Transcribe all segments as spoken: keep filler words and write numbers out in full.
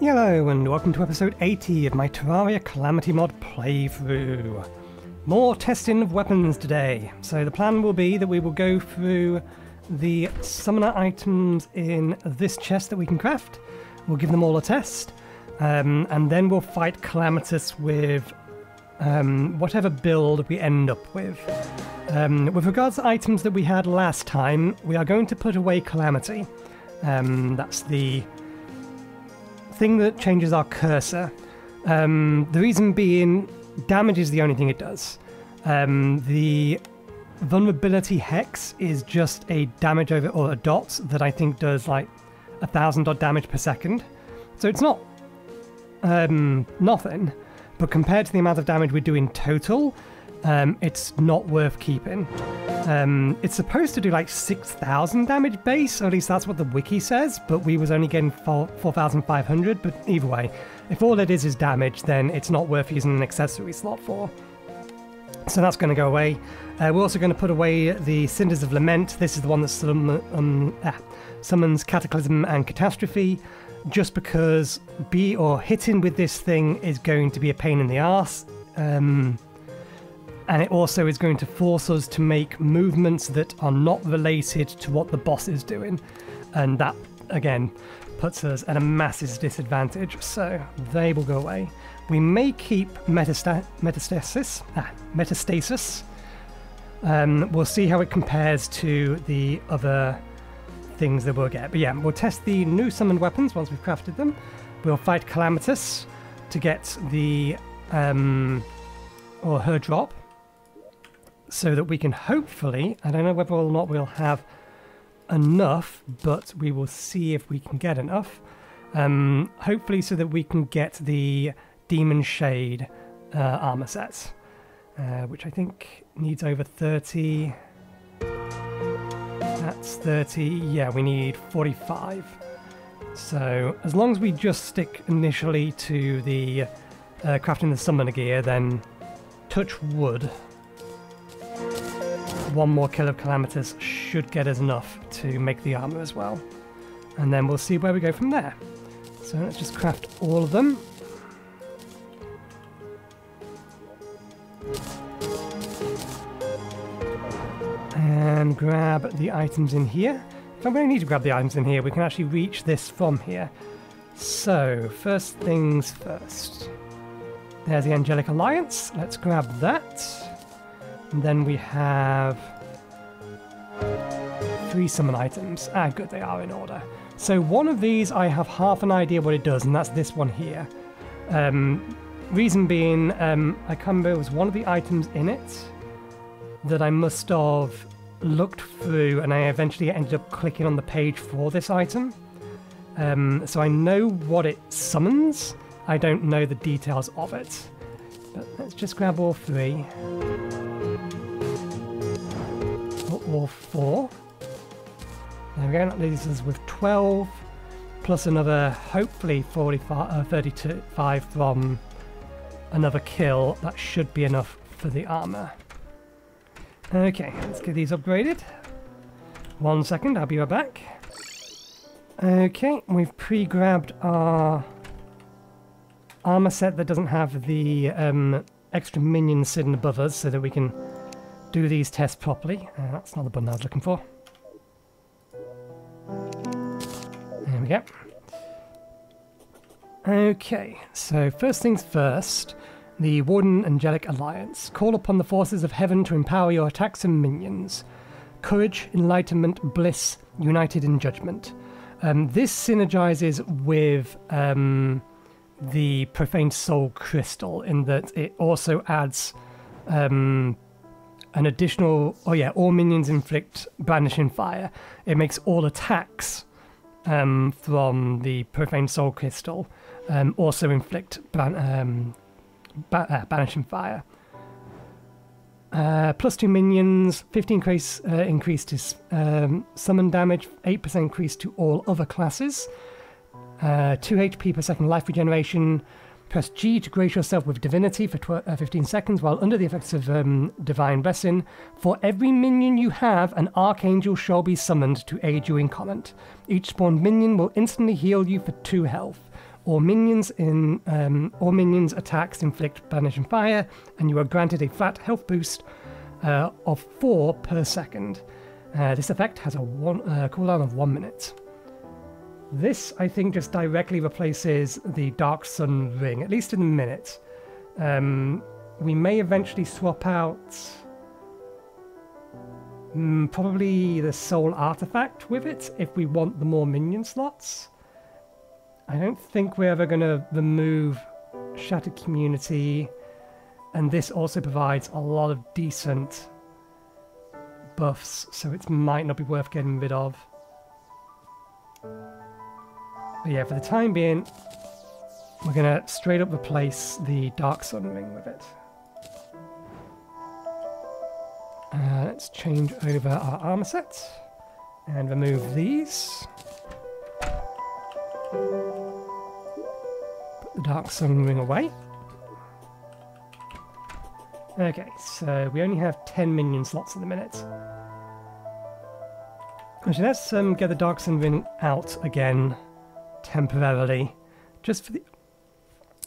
Hello and welcome to episode eighty of my Terraria Calamity mod playthrough. More testing of weapons today. So the plan will be that we will go through the summoner items in this chest that we can craft. We'll give them all a test. Um, and then we'll fight Calamitas with um, whatever build we end up with. Um, with regards to items that we had last time, we are going to put away Calamity. Um, that's the thing that changes our cursor. Um, the reason being, damage is the only thing it does. Um, the vulnerability hex is just a damage over, or a dot, that I think does like a thousand odd damage per second. So it's not um, nothing, but compared to the amount of damage we do in total, um, it's not worth keeping. Um, it's supposed to do like six thousand damage base, or at least that's what the wiki says, but we was only getting four thousand five hundred, but either way, if all it is is damage, then it's not worth using an accessory slot for. So that's going to go away. Uh, we're also going to put away the Cinders of Lament. This is the one that sum um, ah, summons Cataclysm and Catastrophe, just because B or hitting with this thing is going to be a pain in the arse. Um... And it also is going to force us to make movements that are not related to what the boss is doing. And that, again, puts us at a massive disadvantage. So they will go away. We may keep metasta metastasis. Ah, metastasis. Um, we'll see how it compares to the other things that we'll get. But yeah, we'll test the new summoned weapons once we've crafted them. We'll fight Calamitas to get the... Um, or her drop. So that we can hopefully, I don't know whether or not we'll have enough, but we will see if we can get enough. Um, hopefully so that we can get the Demon Shade uh, armor set, uh, which I think needs over thirty. That's thirty. Yeah, we need forty-five. So as long as we just stick initially to the uh, crafting the summoner gear, then touch wood. One more kill of Calamitas should get us enough to make the armor as well. And then we'll see where we go from there. So let's just craft all of them. And grab the items in here. If I really need to grab the items in here, we can actually reach this from here. So, first things first. There's the Angelic Alliance. Let's grab that. And then we have three summon items. Ah, good, they are in order. So one of these, I have half an idea what it does, and that's this one here. Um, reason being, um, I can't remember, it was one of the items in it that I must have looked through, and I eventually ended up clicking on the page for this item. Um, so I know what it summons. I don't know the details of it. But let's just grab all three. Or four. There we go, that leaves us with twelve, plus another, hopefully, forty-five, uh, thirty-five from another kill. That should be enough for the armor. Okay, let's get these upgraded. One second, I'll be right back. Okay, we've pre-grabbed our armor set that doesn't have the um, extra minions sitting above us, so that we can do these tests properly. Uh, that's not the button I was looking for. There we go. Okay, so first things first, the Warden Angelic Alliance. Call upon the forces of heaven to empower your attacks and minions. Courage, enlightenment, bliss, united in judgment. Um, this synergizes with um, the Profane Soul Crystal, in that it also adds um, an additional, oh yeah, all minions inflict Brandishing Fire. It makes all attacks um, from the Profane Soul Crystal um, also inflict ban um, ba uh, Brandishing Fire. Uh, plus two minions, fifteen increase, uh, increase to um, summon damage, eight percent increase to all other classes, uh, two H P per second life regeneration. Press G to grace yourself with divinity for uh, fifteen seconds while under the effects of um, divine blessing. For every minion you have, an archangel shall be summoned to aid you in combat. Each spawned minion will instantly heal you for two health. All minions in um, all minions attacks inflict banishing fire, and you are granted a flat health boost uh, of four per second. Uh, this effect has a one uh, cooldown of one minute. This, I think, just directly replaces the Dark Sun Ring, at least in a minute. Um, we may eventually swap out um, probably the Soul Artifact with it if we want the more minion slots. I don't think we're ever going to remove Shattered Community, and this also provides a lot of decent buffs, so it might not be worth getting rid of. But yeah, for the time being, we're going to straight up replace the Dark Sun Ring with it. Uh, let's change over our armor set and remove these. Put the Dark Sun Ring away. Okay, so we only have ten minion slots at the minute. Actually, let's um, get the Dark Sun Ring out again temporarily, just for the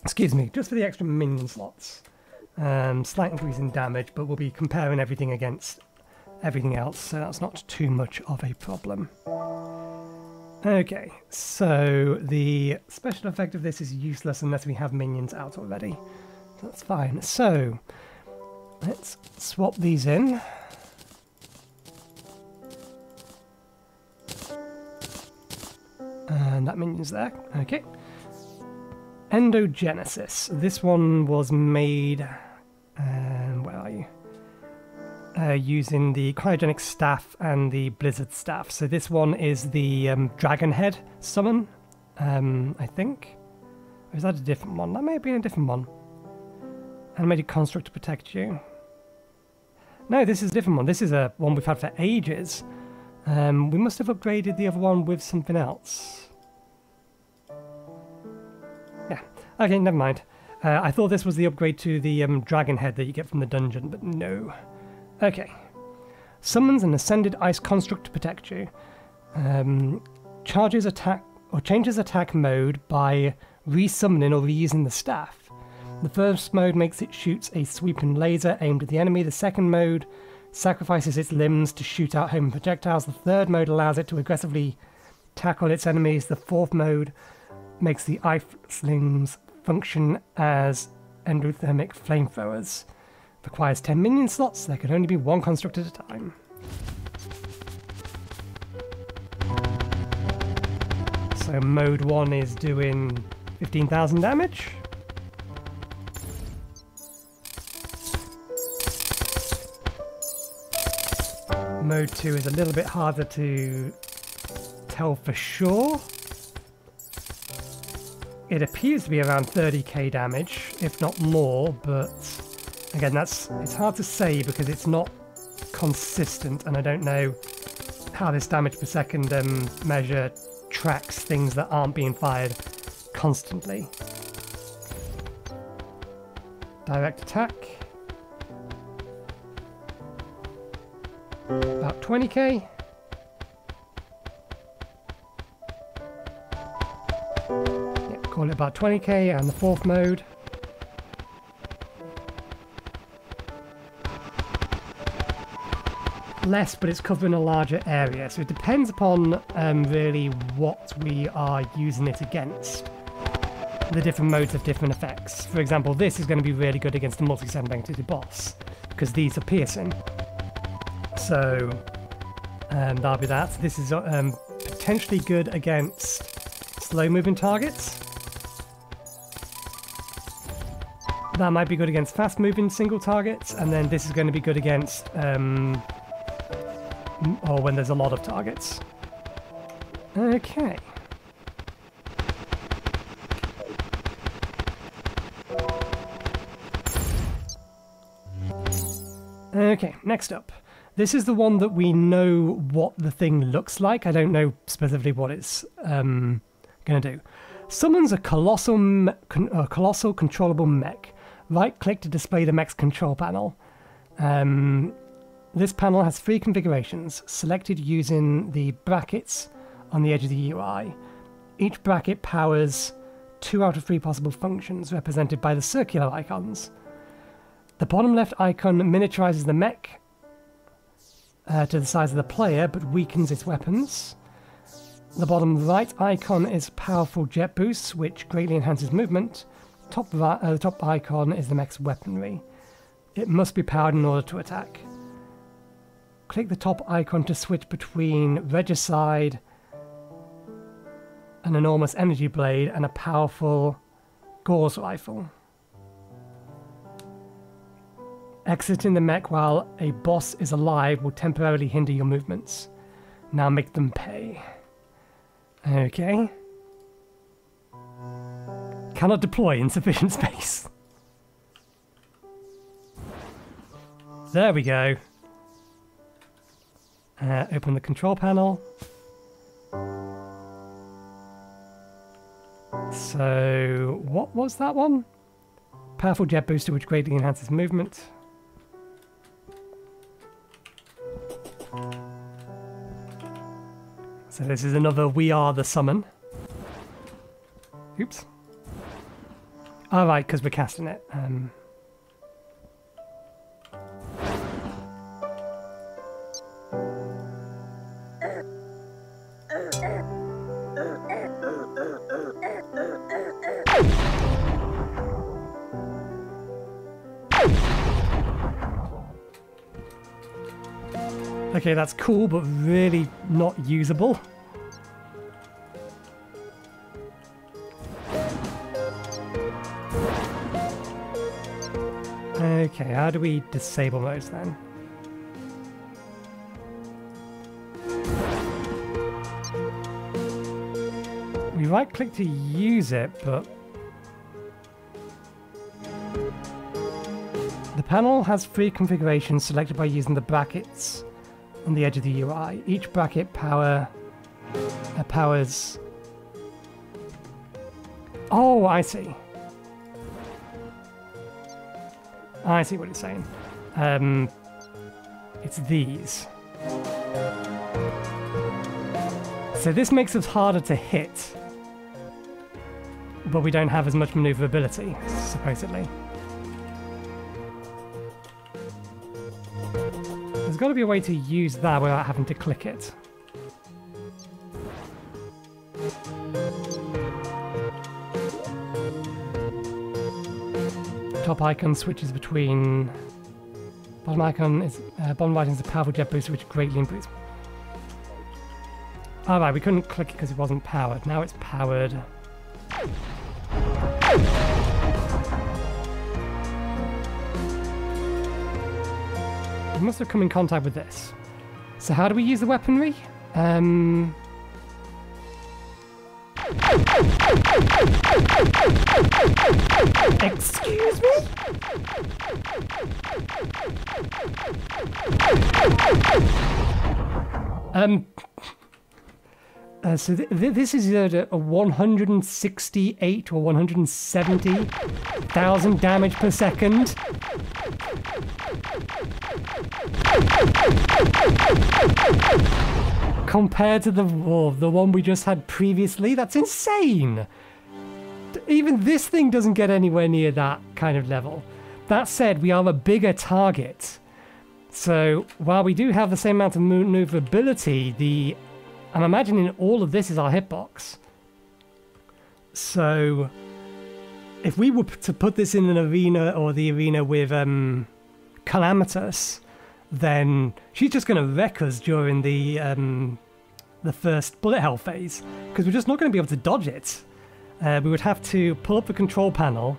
excuse me, just for the extra minion slots. Um, slight increase in damage, but we'll be comparing everything against everything else, so that's not too much of a problem. Okay, so the special effect of this is useless unless we have minions out already. That's fine. So, let's swap these in. And that minion's there. Okay. Endogenesis. This one was made... Um, where are you? Uh, using the cryogenic staff and the blizzard staff. So this one is the um, dragon head summon, um, I think. Or is that a different one? That may have been a different one. Animated construct to protect you. No, this is a different one. This is a one we've had for ages. Um, we must have upgraded the other one with something else. Yeah. Okay, never mind. Uh, I thought this was the upgrade to the um, dragon head that you get from the dungeon, but no. Okay. Summons an ascended ice construct to protect you. Um, charges attack or changes attack mode by resummoning or reusing the staff. The first mode makes it shoots a sweeping laser aimed at the enemy. The second mode sacrifices its limbs to shoot out homing projectiles. The third mode allows it to aggressively tackle its enemies. The fourth mode makes the ice slings function as endothermic flamethrowers. Requires ten minion slots, there can only be one construct at a time. So mode one is doing fifteen thousand damage. Mode two is a little bit harder to tell for sure. It appears to be around thirty K damage, if not more, but... Again, that's it's hard to say because it's not consistent, and I don't know how this damage per second um, measure tracks things that aren't being fired constantly. Direct attack. About twenty K. Yeah, call it about twenty K, and the fourth mode. Less, but it's covering a larger area, so it depends upon um, really what we are using it against. The different modes have different effects. For example, this is going to be really good against the multi-segmented boss because these are piercing. So um, that'll be that. This is um, potentially good against slow-moving targets. That might be good against fast-moving single targets, and then this is going to be good against um, or when there's a lot of targets. Okay. Okay, next up. This is the one that we know what the thing looks like. I don't know specifically what it's um, going to do. Summons a colossal, me con a colossal controllable mech. Right-click to display the mech's control panel. Um... This panel has three configurations, selected using the brackets on the edge of the U I. Each bracket powers two out of three possible functions represented by the circular icons. The bottom left icon miniaturizes the mech uh, to the size of the player, but weakens its weapons. The bottom right icon is powerful jet boosts, which greatly enhances movement. Top right, uh, the top icon is the mech's weaponry. It must be powered in order to attack. Click the top icon to switch between Regicide, an enormous energy blade, and a powerful Gauss rifle. Exiting the mech while a boss is alive will temporarily hinder your movements. Now make them pay. Okay. Cannot deploy in sufficient space. There we go. Uh, open the control panel. So, what was that one? Powerful jet booster which greatly enhances movement. So this is another We Are the Summon. Oops. Alright, because we're casting it. Um, Okay, that's cool, but really not usable. Okay, how do we disable those then? We right-click to use it, but the panel has three configurations selected by using the brackets on the edge of the U I. Each bracket power uh, powers. Oh, I see. I see what it's saying. Um, it's these. So this makes us harder to hit, but we don't have as much maneuverability, supposedly. There's got to be a way to use that without having to click it. Top icon switches between. Bottom icon is uh, bottom right is a powerful jet booster which greatly improves. All right, we couldn't click it because it wasn't powered. Now it's powered. We must have come in contact with this. So how do we use the weaponry? Um... Excuse me? Um... Uh, so th th this is a, a one hundred sixty-eight or one hundred seventy thousand damage per second. Compared to the oh, the one we just had previously, that's insane! Even this thing doesn't get anywhere near that kind of level. That said, we are a bigger target. So, while we do have the same amount of maneuverability, the... I'm imagining all of this is our hitbox. So, if we were to put this in an arena or the arena with um, Calamitas, then she's just going to wreck us during the um, the first bullet hell phase, because we're just not going to be able to dodge it. Uh, we would have to pull up the control panel,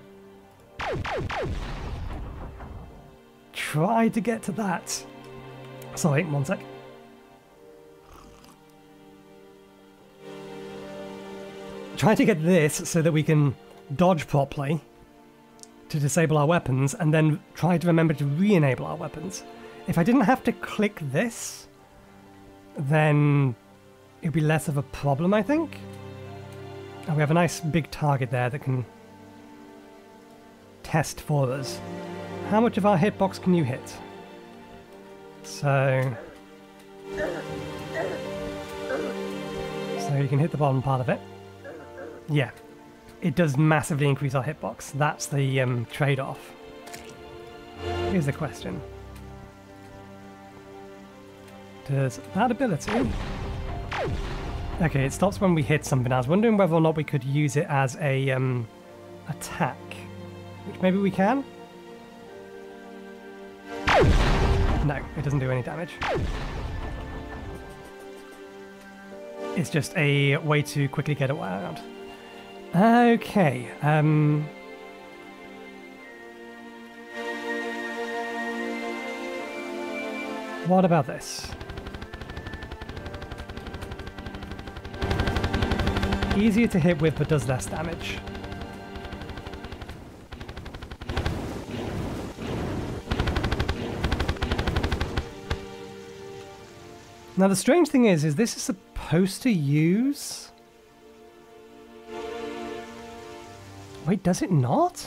try to get to that. Sorry, one sec. Try to get this so that we can dodge properly to disable our weapons, and then try to remember to re-enable our weapons. If I didn't have to click this, then it'd be less of a problem, I think. And we have a nice big target there that can test for us. How much of our hitbox can you hit? So... So you can hit the bottom part of it. Yeah. it does massively increase our hitbox. That's the um, trade-off. Here's the question. Does that ability... Okay, it stops when we hit something. I was wondering whether or not we could use it as a um, attack, which maybe we can? No, it doesn't do any damage. It's just a way to quickly get it around. Okay, um... what about this? Easier to hit with, but does less damage. Now the strange thing is, is this is supposed to use... Wait, does it not?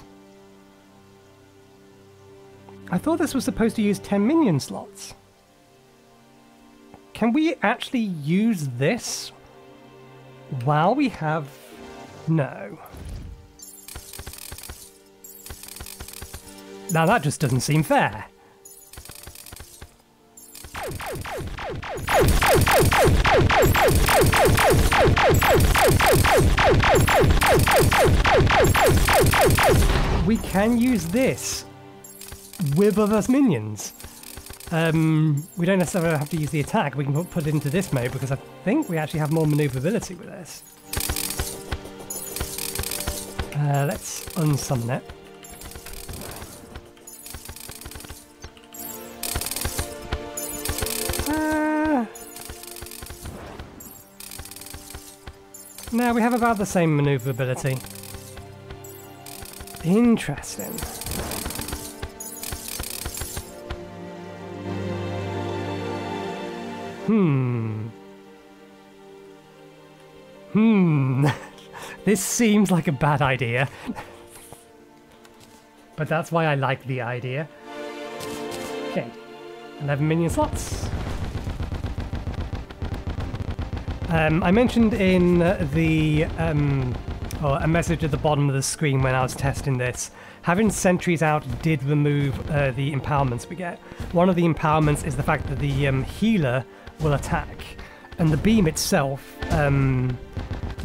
I thought this was supposed to use ten minion slots. Can we actually use this while we have... No. Now that just doesn't seem fair. We can use this with other minions. Um, we don't necessarily have to use the attack. We can put it into this mode because I think we actually have more maneuverability with this. Uh, let's unsummon it. No, we have about the same maneuverability. Interesting. Hmm. Hmm. This seems like a bad idea. But that's why I like the idea. Okay. eleven minion slots. Um, I mentioned in the um, or a message at the bottom of the screen when I was testing this, having sentries out did remove uh, the empowerments we get. One of the empowerments is the fact that the um, healer will attack, and the beam itself, um,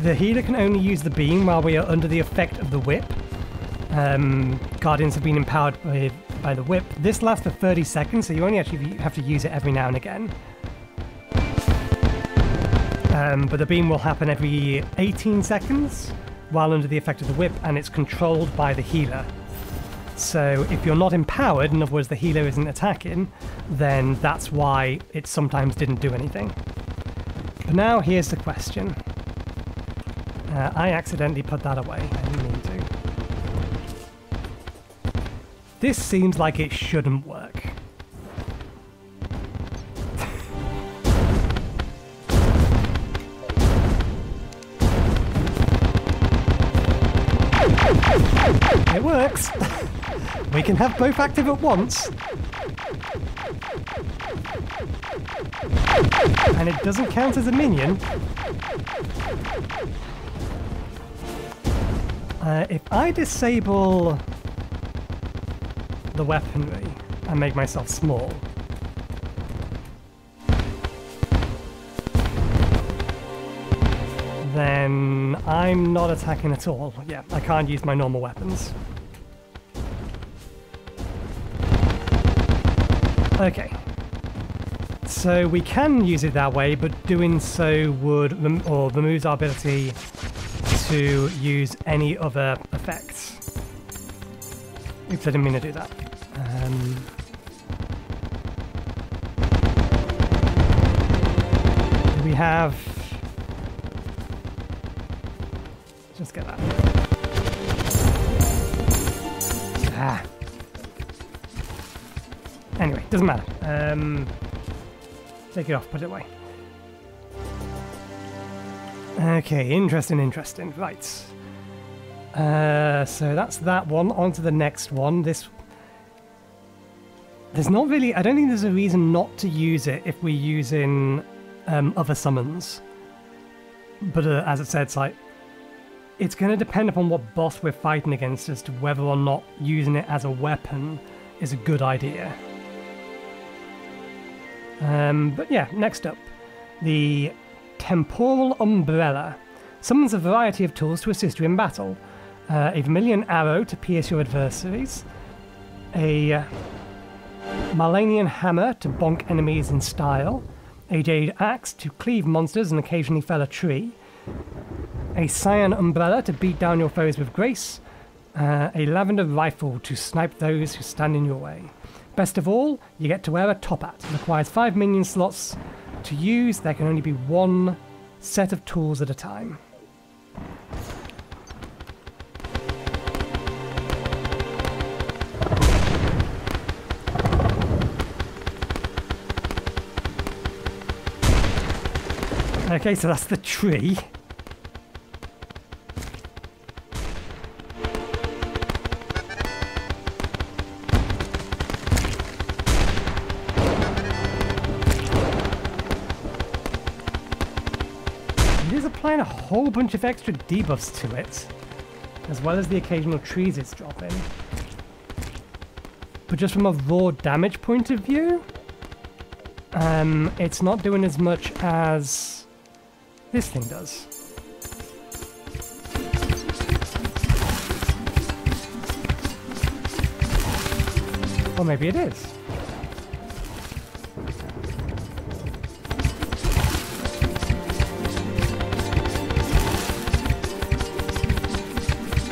the healer can only use the beam while we are under the effect of the whip. Um, guardians have been empowered by, by the whip. This lasts for thirty seconds, so you only actually have to use it every now and again. Um, but the beam will happen every eighteen seconds while under the effect of the whip, and it's controlled by the healer. So if you're not empowered, in other words the healer isn't attacking, then that's why it sometimes didn't do anything. But now here's the question. Uh, I accidentally put that away. I didn't mean to. This seems like it shouldn't work. It works! We can have both active at once! And it doesn't count as a minion. Uh, if I disable the weaponry and make myself small... then I'm not attacking at all. Yeah, I can't use my normal weapons. Okay. So we can use it that way, but doing so would rem or removes our ability to use any other effects. Oops, I didn't mean to do that. Um... We have... Just get that. Ah. Anyway, doesn't matter. Um, take it off, put it away. Okay, interesting, interesting. Right. Uh, so that's that one. On to the next one. This. There's not really. I don't think there's a reason not to use it if we're using um, other summons. But uh, as I said, it's like. it's going to depend upon what boss we're fighting against as to whether or not using it as a weapon is a good idea. Um, but yeah, next up, the Temporal Umbrella. Summons a variety of tools to assist you in battle. Uh, a vermilion arrow to pierce your adversaries. A uh, Malanian hammer to bonk enemies in style. A jade axe to cleave monsters and occasionally fell a tree. A cyan umbrella to beat down your foes with grace. Uh, a lavender rifle to snipe those who stand in your way. Best of all, you get to wear a top hat. It requires five minion slots to use. There can only be one set of tools at a time. Okay, so that's the tree. A whole bunch of extra debuffs to it, as well as the occasional trees it's dropping. But just from a raw damage point of view, um, it's not doing as much as this thing does. Or maybe it is.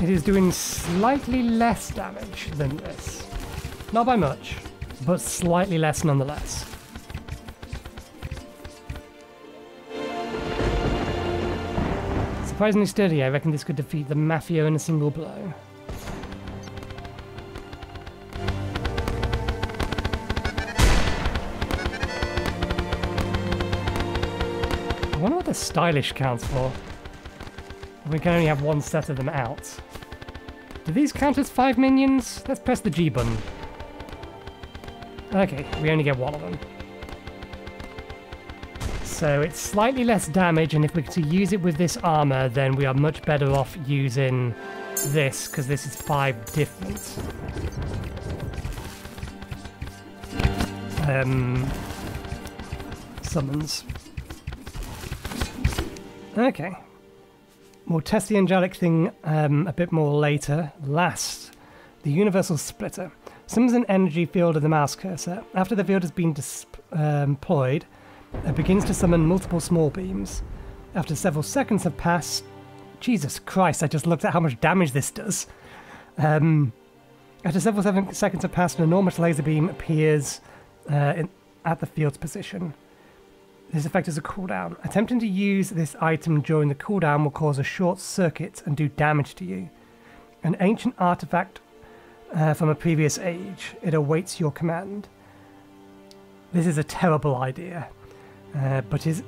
It is doing slightly less damage than this. Not by much, but slightly less nonetheless. Surprisingly sturdy, I reckon this could defeat the Mafia in a single blow. I wonder what the stylish counts for. We can only have one set of them out. Do these count as five minions? Let's press the G button. Okay, we only get one of them. So it's slightly less damage, and if we're to use it with this armor, then we are much better off using this, because this is five different. Um, summons. Okay. We'll test the Angelic thing um, a bit more later. Last, the Universal Splitter. Summons an energy field of the mouse cursor. After the field has been um, deployed, it begins to summon multiple small beams. After several seconds have passed... Jesus Christ, I just looked at how much damage this does. Um, after several seven seconds have passed, an enormous laser beam appears uh, in, at the field's position. This effect is a cooldown. Attempting to use this item during the cooldown will cause a short circuit and do damage to you. An ancient artifact uh, from a previous age. It awaits your command. This is a terrible idea, uh, but is,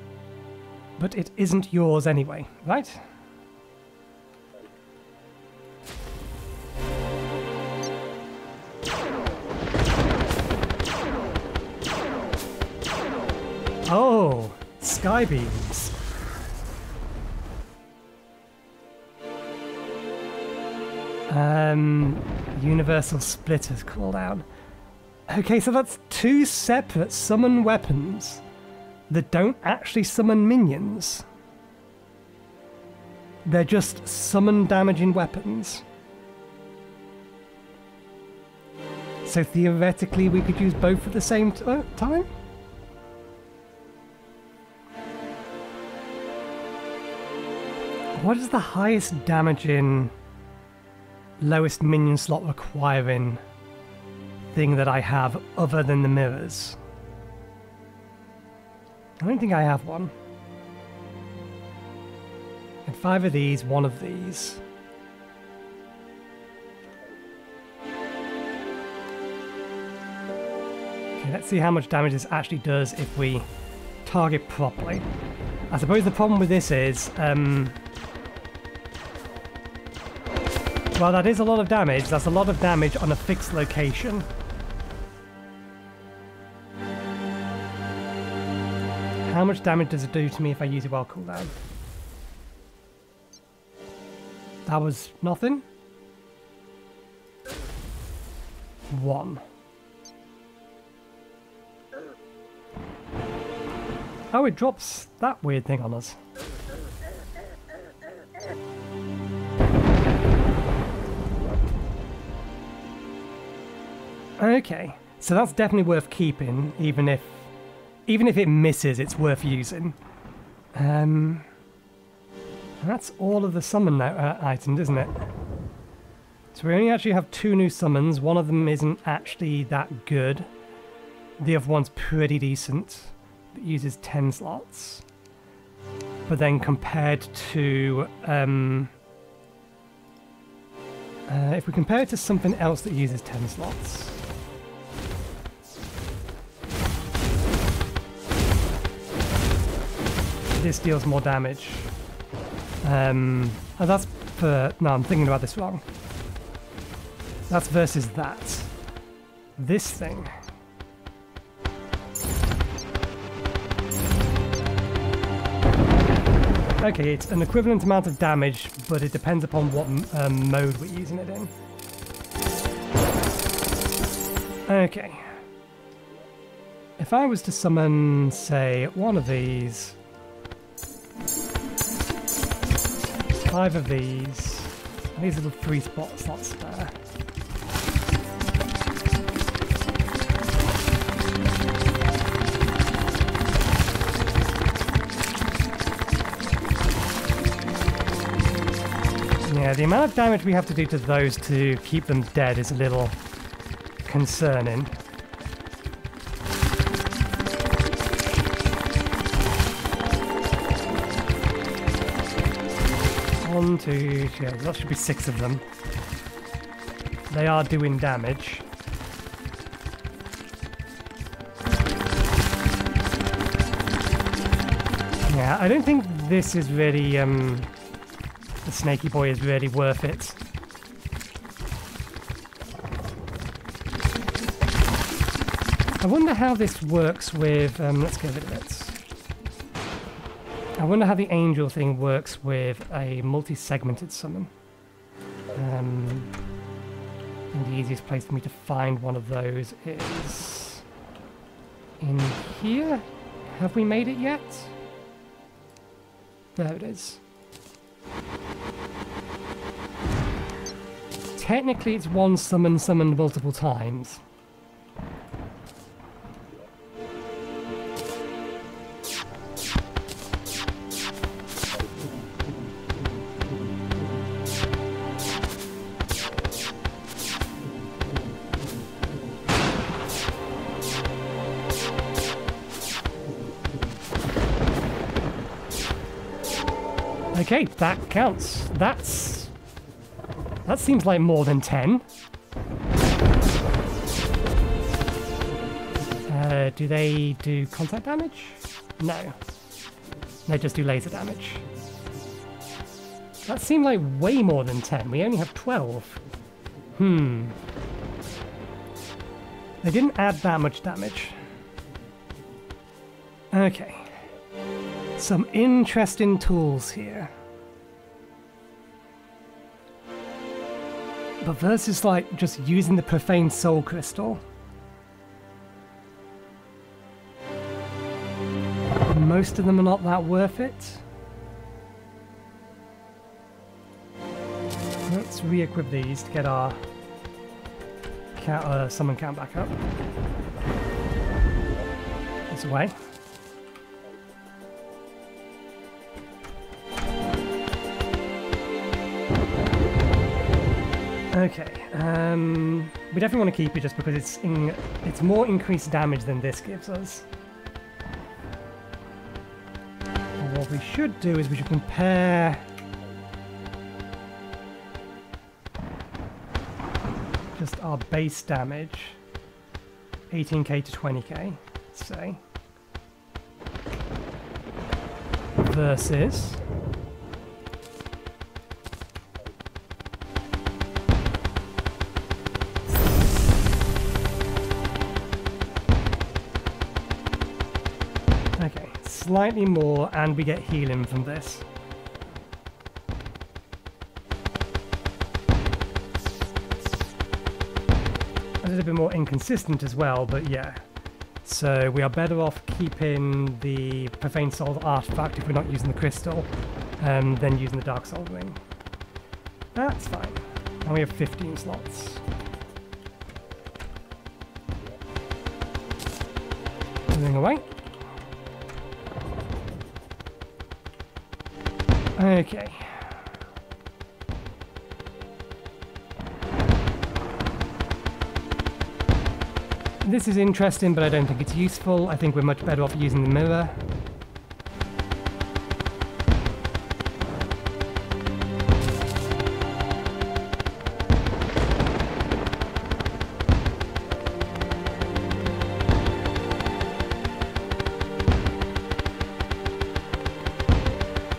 but it isn't yours anyway, right? Oh, sky beams. Um, Universal Splitter's cooldown. Okay, so that's two separate summon weapons that don't actually summon minions. They're just summon damaging weapons. So theoretically we could use both at the same t uh, time? What is the highest damaging, lowest minion slot requiring thing that I have other than the mirrors? I don't think I have one. And five of these, one of these. Okay, let's see how much damage this actually does if we target properly. I suppose the problem with this is, um, well, that is a lot of damage. That's a lot of damage on a fixed location. How much damage does it do to me if I use it while cooldown? That was nothing. One. Oh, it drops that weird thing on us. Okay, so that's definitely worth keeping, even if even if it misses, it's worth using. Um, that's all of the summon uh, items, isn't it? So we only actually have two new summons. One of them isn't actually that good. The other one's pretty decent. It uses ten slots. But then compared to... Um, uh, if we compare it to something else that uses ten slots... This deals more damage. Um, oh, that's per... No, I'm thinking about this wrong. That's versus that. This thing. Okay, it's an equivalent amount of damage, but it depends upon what um, mode we're using it in. Okay. If I was to summon, say, one of these... Five of these. And these little three spot slots there. Yeah, the amount of damage we have to do to those to keep them dead is a little concerning. One, two, three, that should be six of them. They are doing damage. Yeah, I don't think this is really, um, the snaky boy is really worth it. I wonder how this works with, um, let's get rid of it. I wonder how the angel thing works with a multi-segmented summon. Um, and the easiest place for me to find one of those is in here. Have we made it yet? There it is. Technically, it's one summon summoned multiple times. Okay, that counts. That's... That seems like more than ten. Uh, do they do contact damage? No. They just do laser damage. That seemed like way more than ten. We only have twelve. Hmm. They didn't add that much damage. Okay. Some interesting tools here. But versus, like, just using the Profane Soul Crystal, most of them are not that worth it. Let's re-equip these to get our count, uh, summon count back up. This way. Okay, um, we definitely want to keep it just because it's in, it's more increased damage than this gives us. And what we should do is we should compare just our base damage, eighteen K to twenty K, say, versus... Slightly more, and we get healing from this. little bit more inconsistent as well, but yeah. So we are better off keeping the Profane Soul artifact if we're not using the crystal, um, than using the Dark Soul Ring. That's fine. And we have fifteen slots. Everything away. Okay. This is interesting, but I don't think it's useful. I think we're much better off using the mirror.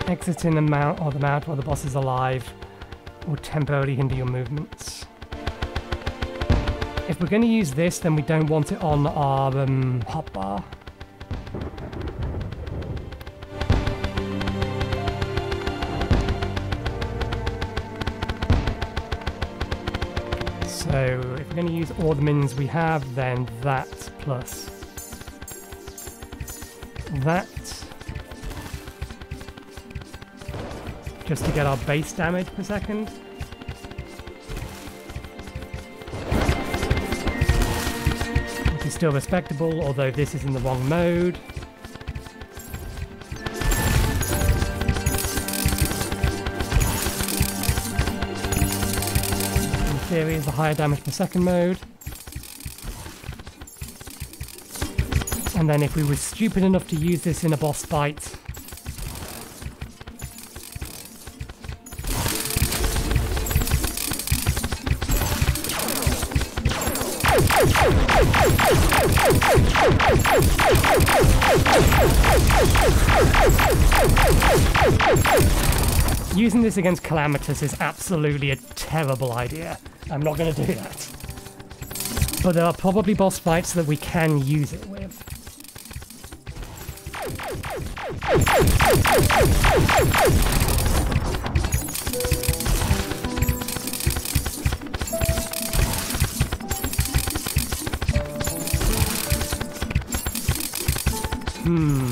Exiting the mount or the mount while the boss is alive will temporarily hinder your movements. If we're going to use this, then we don't want it on our um, hotbar. So if we're going to use all the minions we have, then that plus that, just to get our base damage per second. Still respectable, although this is in the wrong mode. In theory is the higher damage per second mode. And then if we were stupid enough to use this in a boss fight, using this against Calamitas is absolutely a terrible idea. I'm not going to do that. But there are probably boss fights that we can use it with. Hmm.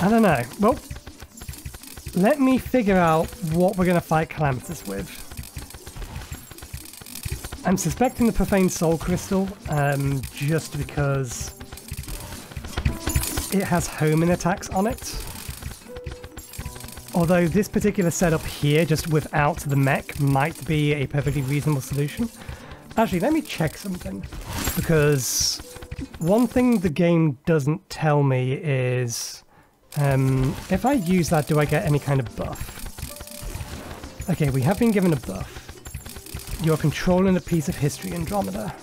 I don't know. Well, let me figure out what we're going to fight Calamitas with. I'm suspecting the Profane Soul Crystal, um, just because it has homing attacks on it. Although this particular setup here, just without the mech, might be a perfectly reasonable solution. Actually, let me check something, because one thing the game doesn't tell me is... Um, if I use that, do I get any kind of buff? Okay, we have been given a buff. You're controlling a piece of history, Andromeda.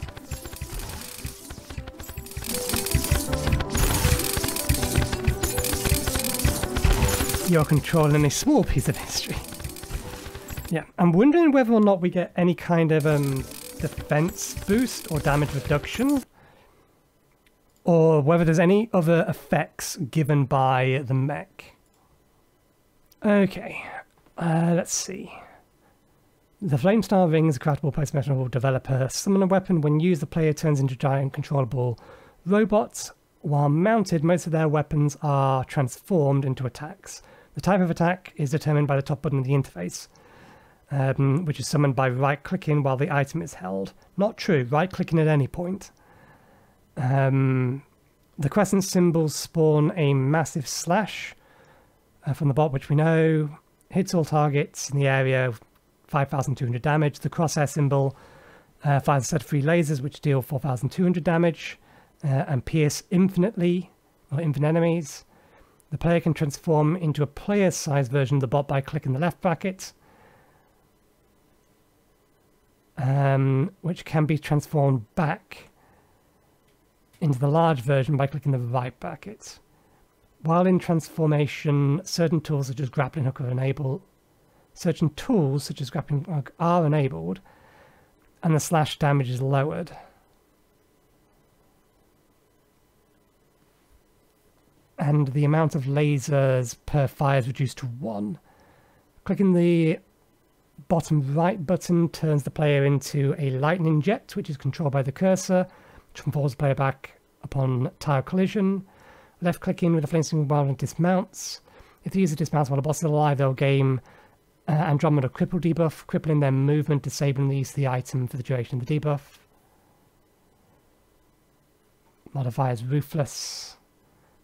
You're controlling a small piece of history. Yeah, I'm wondering whether or not we get any kind of um, defense boost or damage reduction, or whether there's any other effects given by the mech. Okay, uh, let's see. The Flamesteed Ring is a craftable post-metal developer. Summon a weapon. When used, the player turns into giant controllable robots. While mounted, most of their weapons are transformed into attacks. The type of attack is determined by the top button of the interface, um, which is summoned by right-clicking while the item is held. Not true, right-clicking at any point. Um, the crescent symbols spawn a massive slash uh, from the bot, which we know. Hits all targets in the area, five thousand two hundred damage. The crosshair symbol uh, fires a set of three lasers, which deal four thousand two hundred damage uh, and pierce infinitely, or infinite enemies. The player can transform into a player-sized version of the bot by clicking the left bracket, um, which can be transformed back into the large version by clicking the right bracket. While in transformation, certain tools such as grappling hook are enable, certain tools such as grappling hook are enabled and the slash damage is lowered. And the amount of lasers per fire is reduced to one. Clicking the bottom right button turns the player into a lightning jet, which is controlled by the cursor, which falls the player back upon tile collision. Left clicking with the flaming while it dismounts. If the user dismounts while the boss is alive, they'll gain uh, Andromeda cripple debuff, crippling their movement, disabling the use of the item for the duration of the debuff. Modifiers ruthless.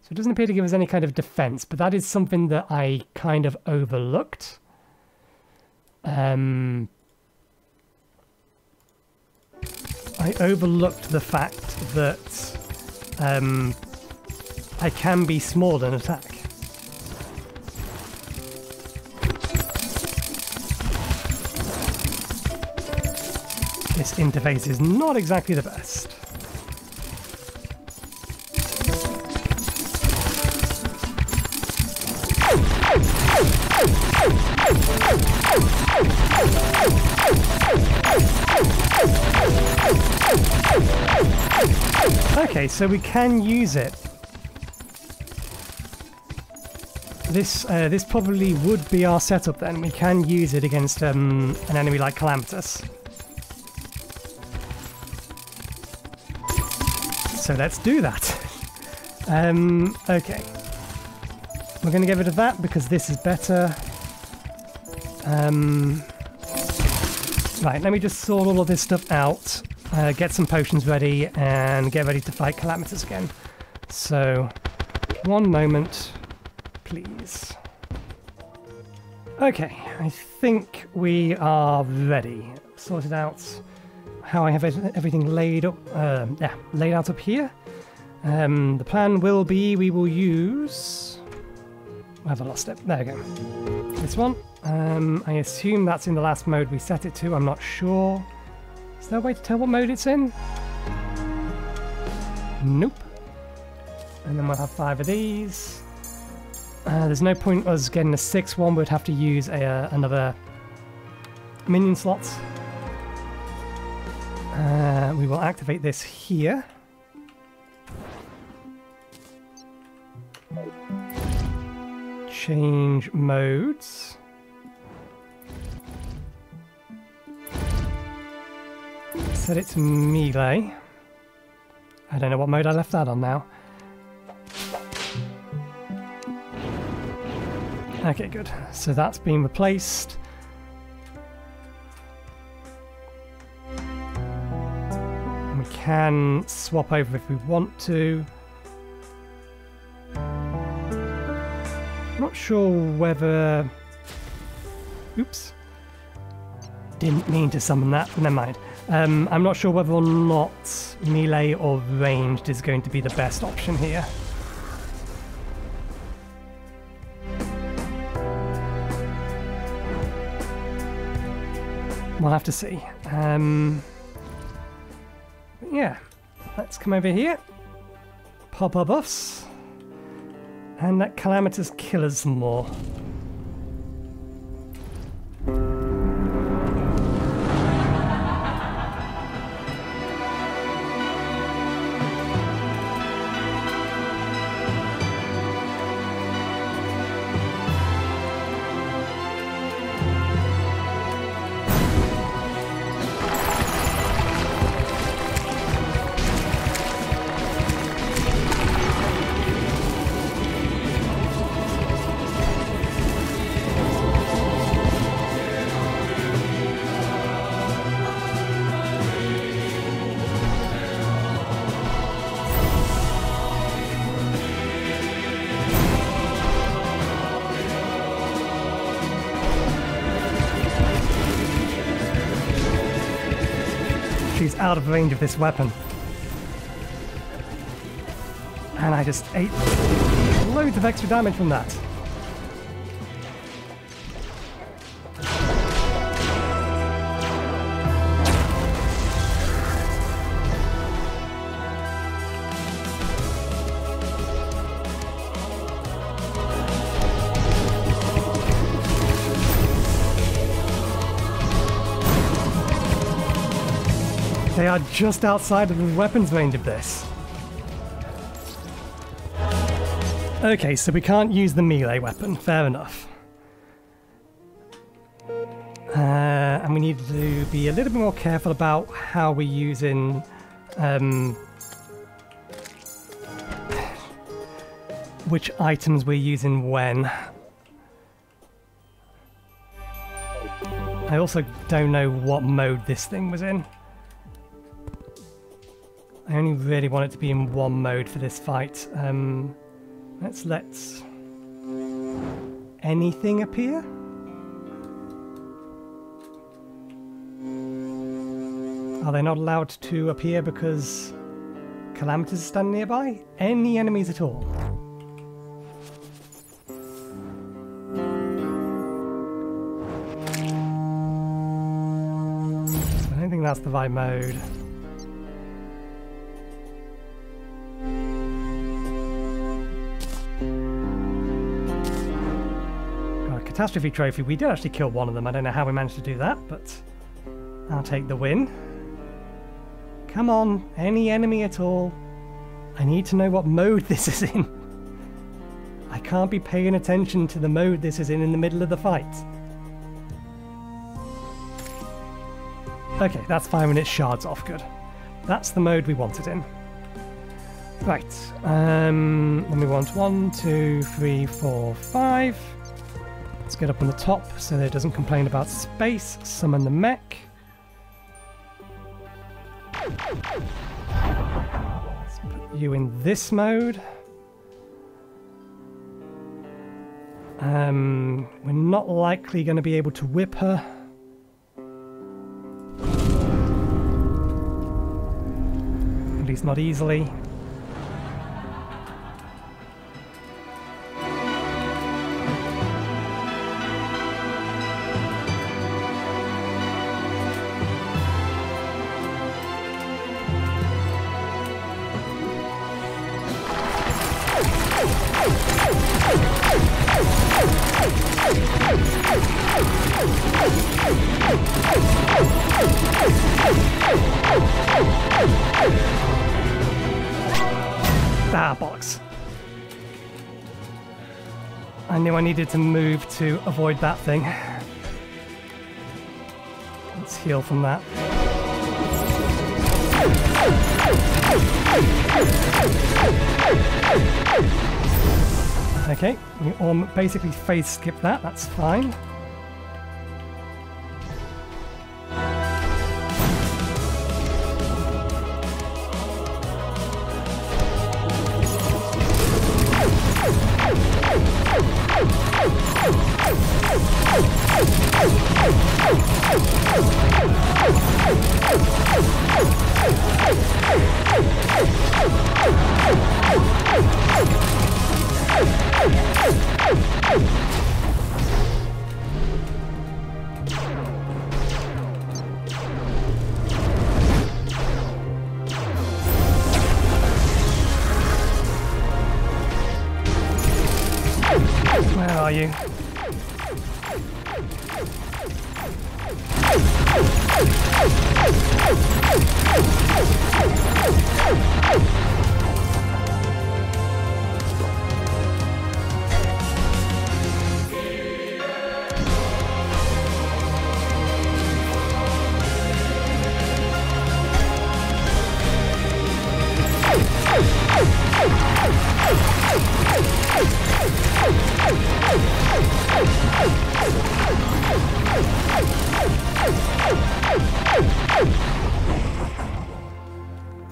So it doesn't appear to give us any kind of defense, but that is something that I kind of overlooked. Um, I overlooked the fact that um, I can be smaller than attack. This interface is not exactly the best. Okay, so we can use it. This uh, this probably would be our setup then. We can use it against um, an enemy like Calamitas. So let's do that. um, okay. We're going to get rid of that because this is better. Um, right, let me just sort all of this stuff out, uh, get some potions ready, and get ready to fight Calamitas again. So, one moment, please. Okay, I think we are ready. Sorted out how I have everything laid up, uh, yeah, laid out up here. Um, the plan will be we will use... Have I lost it? There we go. This one. Um, I assume that's in the last mode we set it to. I'm not sure. Is there a way to tell what mode it's in? Nope. And then we'll have five of these. Uh, there's no point us getting a sixth one. We'd have to use a, uh, another minion slot. Uh, we will activate this here. Change modes. Set it to melee. I don't know what mode I left that on now. Okay, good. So that's been replaced. We can swap over if we want to. Not sure whether... Oops. Didn't mean to summon that. Never mind. Um, I'm not sure whether or not melee or ranged is going to be the best option here. We'll have to see. Um, yeah. Let's come over here. Pop our buffs. And let Calamitas kill us some more. Out of range of this weapon, and I just ate loads of extra damage from that. They are just outside of the weapons range of this. Okay, so we can't use the melee weapon. Fair enough. Uh, and we need to be a little bit more careful about how we're using um, which items we're using when. I also don't know what mode this thing was in. I only really want it to be in one mode for this fight. Um, let's let anything appear. Are they not allowed to appear because Calamitas stand nearby? Any enemies at all? I don't think that's the right mode. Got a catastrophe trophy. We did actually kill one of them. I don't know how we managed to do that, but I'll take the win. Come on, any enemy at all. I need to know what mode this is in. I can't be paying attention to the mode this is in in the middle of the fight. Okay, that's fine when it shards off, good. That's the mode we want it in. Right, um, then we want one, two, three, four, five. Let's get up on the top so that it doesn't complain about space. Summon the mech. Let's put you in this mode. Um, we're not likely going to be able to whip her. At least not easily. Ah, bollocks. I knew I needed to move to avoid that thing. Let's heal from that. Okay, we all basically phase skip that, that's fine.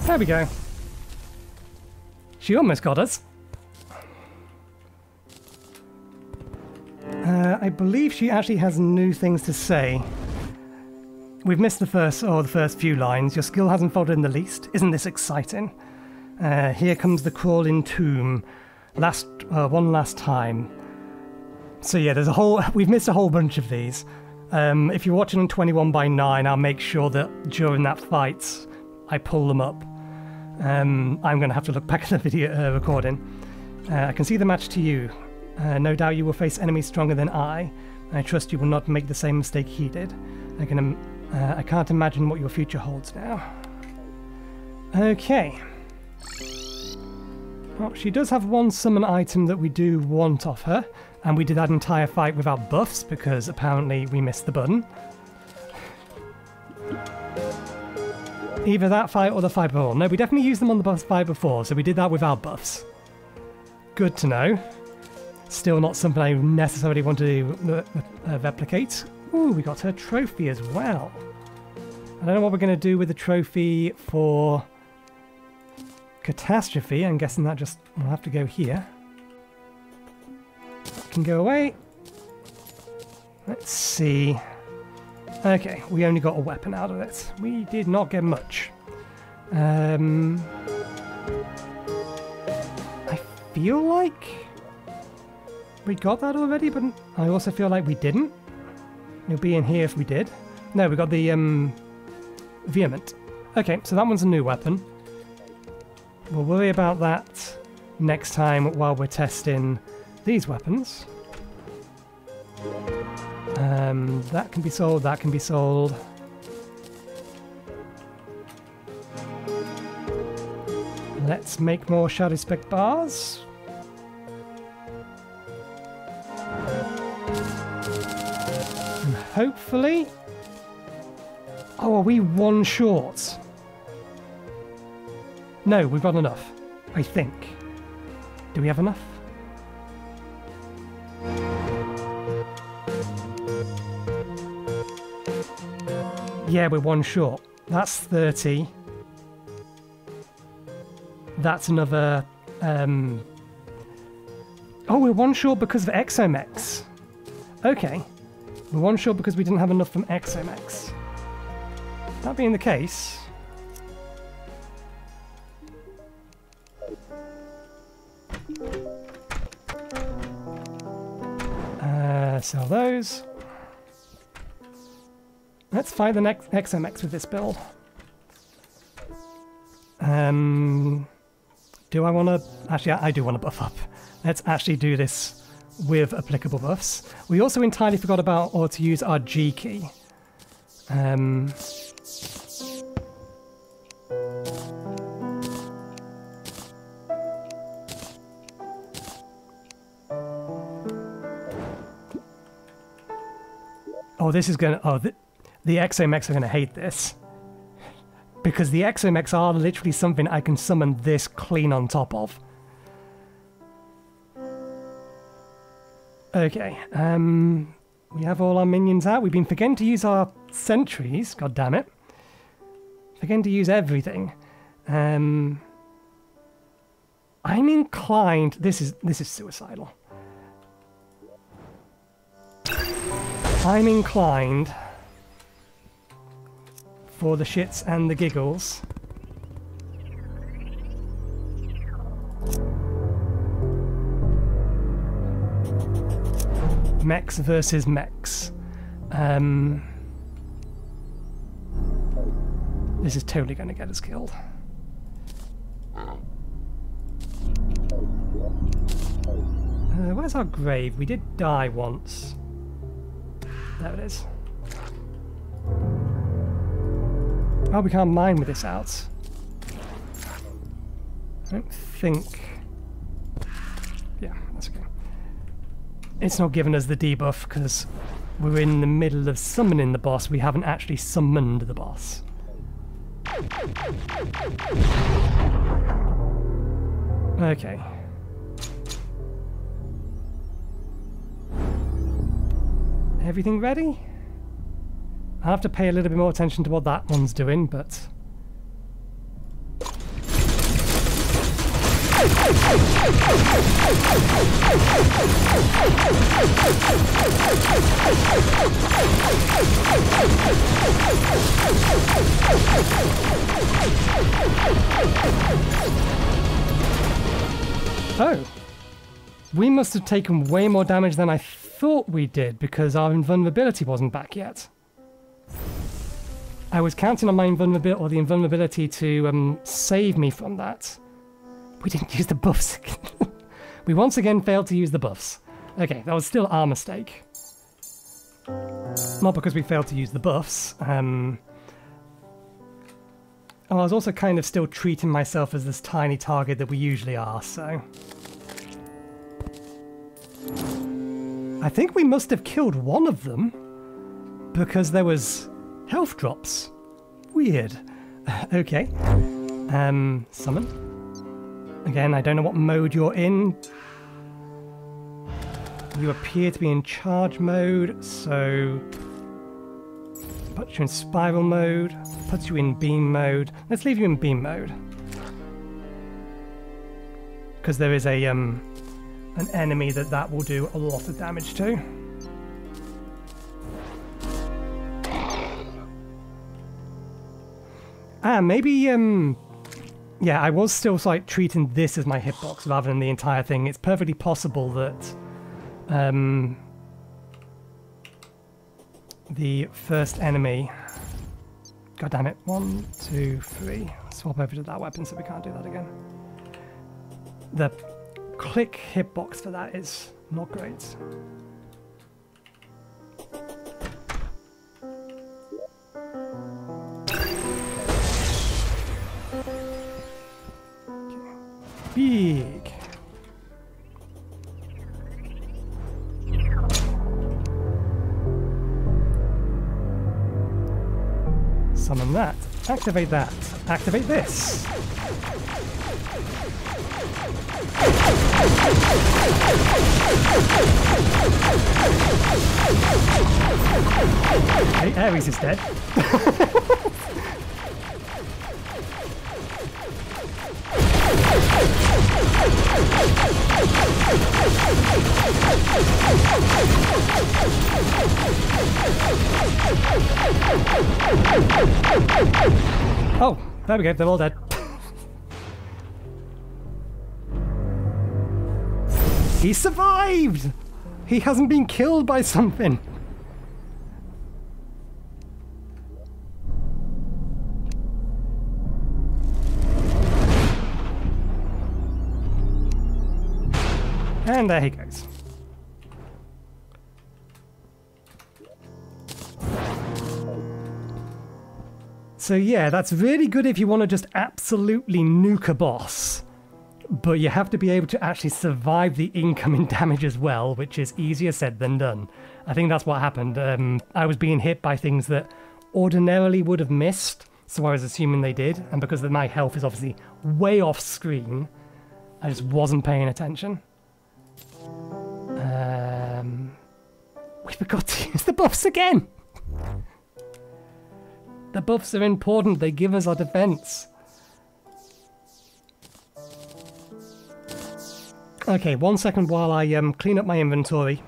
There we go. She almost got us. Uh, I believe she actually has new things to say. We've missed the first or oh, the first few lines. Your skill hasn't faltered in the least. Isn't this exciting? Uh, here comes the crawling tomb. Last uh, one last time. So yeah, there's a whole. We've missed a whole bunch of these. Um, if you're watching on twenty-one by nine, I'll make sure that during that fight, I pull them up. Um, I'm going to have to look back at the video uh, recording. Uh, I can see the match to you. Uh, no doubt you will face enemies stronger than I. I trust you will not make the same mistake he did. I, can, um, uh, I can't imagine what your future holds now. Okay. Well, she does have one summon item that we do want off her, and we did that entire fight without buffs because apparently we missed the button. Either that fight or the fight before. No, we definitely used them on the boss fight before, so we did that without buffs. Good to know. Still not something I necessarily want to uh, replicate. Ooh, we got her trophy as well. I don't know what we're going to do with the trophy for Catastrophe. I'm guessing that just will have to go here. Can go away. Let's see. Okay, we only got a weapon out of it. We did not get much. Um, I feel like we got that already, but I also feel like we didn't. It'll be in here if we did. No, we got the um, Vehement. Okay, so that one's a new weapon. We'll worry about that next time while we're testing these weapons. Um, that can be sold, that can be sold. Let's make more Shadowspec bars. And hopefully... Oh, are we one short? No, we've got enough, I think. Do we have enough? Yeah, we're one short. That's thirty. That's another... Um... Oh, we're one short because of Exo Mechs. Okay. We're one short because we didn't have enough from Exo Mechs. That being the case... Uh, sell those. Let's find the next Exo Mechs with this build. Um, do I want to... Actually, I, I do want to buff up. Let's actually do this with applicable buffs. We also entirely forgot about or to use our G key. Um, oh, this is going to... Oh, th The Exo Mechs are going to hate this, because the Exo Mechs are literally something I can summon this clean on top of. Okay, um, we have all our minions out. We've been forgetting to use our sentries, god damn it. Forgetting to use everything. Um, I'm inclined... This is, this is suicidal. I'm inclined... for the shits and the giggles. Mechs versus mechs. Um, this is totally going to get us killed. Uh, where's our grave? We did die once. There it is. Oh, we can't mine with this out. I don't think... Yeah, that's okay. It's not giving us the debuff because we're in the middle of summoning the boss. We haven't actually summoned the boss. Okay. Everything ready? I have to pay a little bit more attention to what that one's doing, but... Oh! We must have taken way more damage than I thought we did, because our invulnerability wasn't back yet. I was counting on my invulnerability, or the invulnerability, to um, save me from that. We didn't use the buffs again. We once again failed to use the buffs. Okay, that was still our mistake. Not because we failed to use the buffs. Um, And I was also kind of still treating myself as this tiny target that we usually are, so... I think we must have killed one of them, because there was health drops. Weird. Okay. Um, summon. Again, I don't know what mode you're in. You appear to be in charge mode, so... puts you in spiral mode, puts you in beam mode. Let's leave you in beam mode. Because there is a um, an enemy that that will do a lot of damage to. Ah, maybe... Um, yeah, I was still like treating this as my hitbox rather than the entire thing. It's perfectly possible that... Um, the first enemy... God damn it. One, two, three. Swap over to that weapon so we can't do that again. The click hitbox for that is not great. Okay. Big. Summon that. Activate that. Activate this. Hey, Ares is dead. Oh, there we go, they're all dead. He survived! He hasn't been killed by something. And there he goes. So yeah, that's really good if you want to just absolutely nuke a boss. But you have to be able to actually survive the incoming damage as well, which is easier said than done. I think that's what happened. Um, I was being hit by things that ordinarily would have missed, so I was assuming they did. And because my health is obviously way off screen, I just wasn't paying attention. Um, we forgot to use the buffs again! The buffs are important, they give us our defense. Okay, one second while I um, clean up my inventory.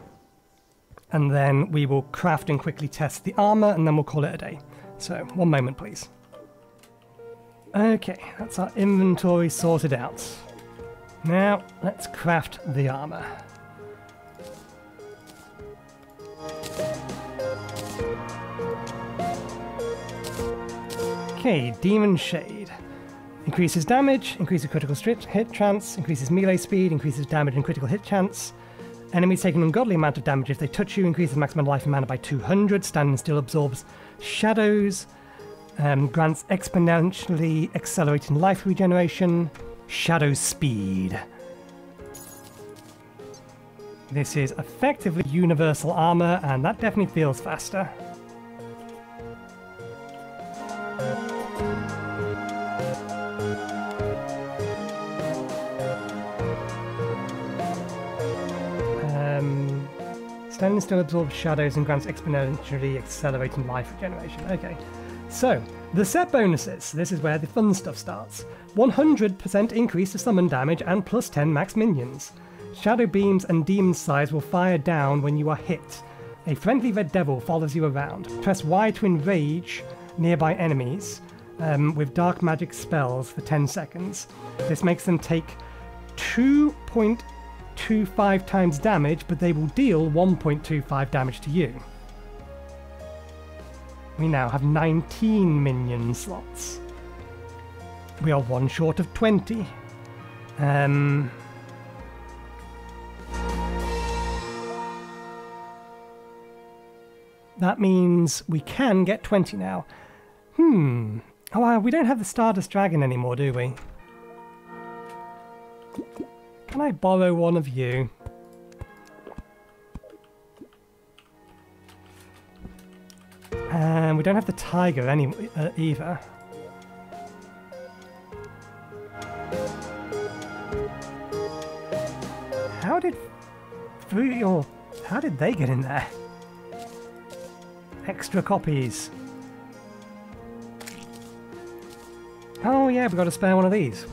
And then we will craft and quickly test the armor, and then we'll call it a day. So, one moment please. Okay, that's our inventory sorted out. Now, let's craft the armor. Okay, Demon Shade. Increases damage, increases critical hit chance, increases melee speed, increases damage and critical hit chance. Enemies take an ungodly amount of damage if they touch you, increases maximum life and mana by two hundred, standing still absorbs shadows, um, grants exponentially accelerating life regeneration, shadow speed. This is effectively universal armor, and that definitely feels faster. Standing still absorbs shadows and grants exponentially accelerating life regeneration. Okay, so the set bonuses. This is where the fun stuff starts. one hundred percent increase to summon damage and plus ten max minions. Shadow beams and demon sighs will fire down when you are hit. A friendly red devil follows you around. Press Y to enrage nearby enemies um, with dark magic spells for ten seconds. This makes them take two point two five times damage, but they will deal one point two five damage to you. We now have nineteen minion slots. We are one short of twenty. Um, that means we can get twenty now. Hmm. Oh, uh, we don't have the Stardust Dragon anymore, do we? Can I borrow one of you? And um, we don't have the tiger any uh, either. How did Fruity or how did they get in there? Extra copies. Oh yeah, we've got to spare one of these.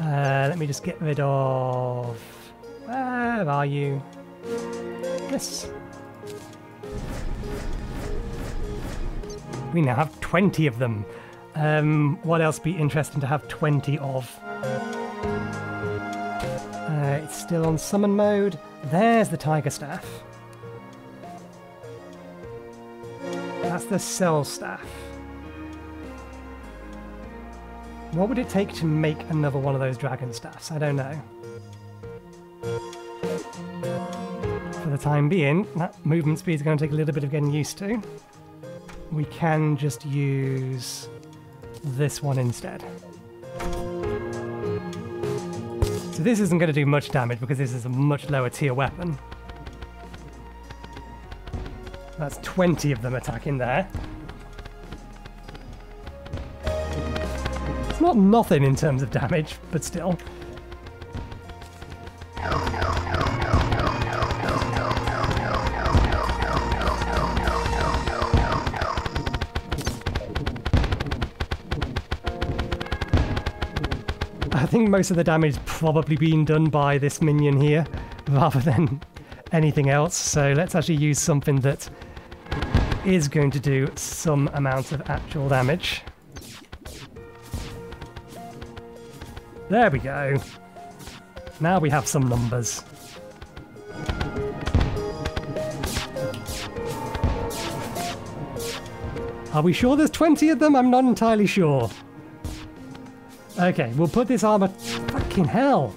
Uh, let me just get rid of... Where are you? This. We now have twenty of them. Um, what else would be interesting to have twenty of? Uh, it's still on summon mode. There's the tiger staff. That's the cell staff. What would it take to make another one of those dragon staffs? I don't know. For the time being, that movement speed is going to take a little bit of getting used to. We can just use this one instead. So this isn't going to do much damage because this is a much lower tier weapon. That's twenty of them attacking there. Not nothing in terms of damage, but still. I think most of the damage is probably being done by this minion here rather than anything else, so let's actually use something that is going to do some amount of actual damage. There we go. Now we have some numbers. Are we sure there's twenty of them? I'm not entirely sure. Okay, we'll put this armor... Fucking hell!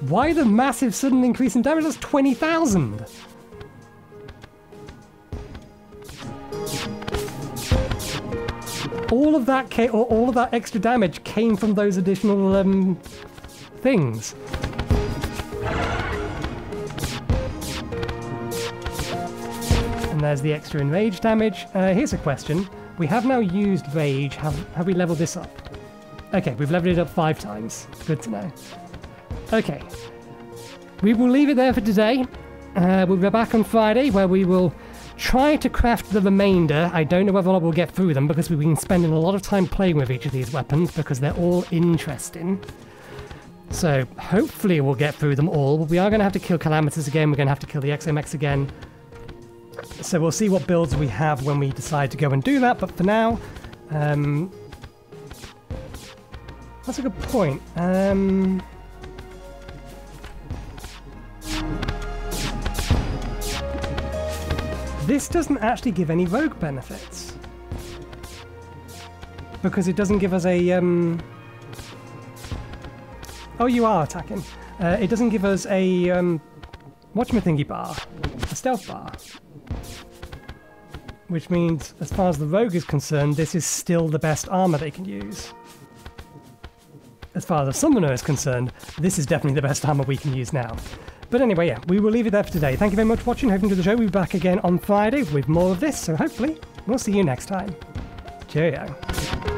Why the massive sudden increase in damage? That's twenty thousand! All of that ca or all of that extra damage came from those additional um, things. And there's the extra enrage damage. Uh, here's a question: we have now used rage. Have have we leveled this up? Okay, we've leveled it up five times. Good to know. Okay, we will leave it there for today. Uh, we'll be back on Friday where we will try to craft the remainder. I don't know whether or not we'll get through them because we've been spending a lot of time playing with each of these weapons because they're all interesting. So hopefully we'll get through them all. We are going to have to kill Calamitas again. We're going to have to kill the Exo Mechs again. So we'll see what builds we have when we decide to go and do that. But for now, um, that's a good point. Um... This doesn't actually give any rogue benefits because it doesn't give us a um oh you are attacking uh, it doesn't give us a um whatchamathingy bar, a stealth bar, which means as far as the rogue is concerned this is still the best armor they can use. As far as the summoner is concerned this is definitely the best armor we can use now. But anyway, yeah, we will leave it there for today. Thank you very much for watching. Hope you enjoyed the show. We'll be back again on Friday with more of this. So hopefully, we'll see you next time. Cheerio.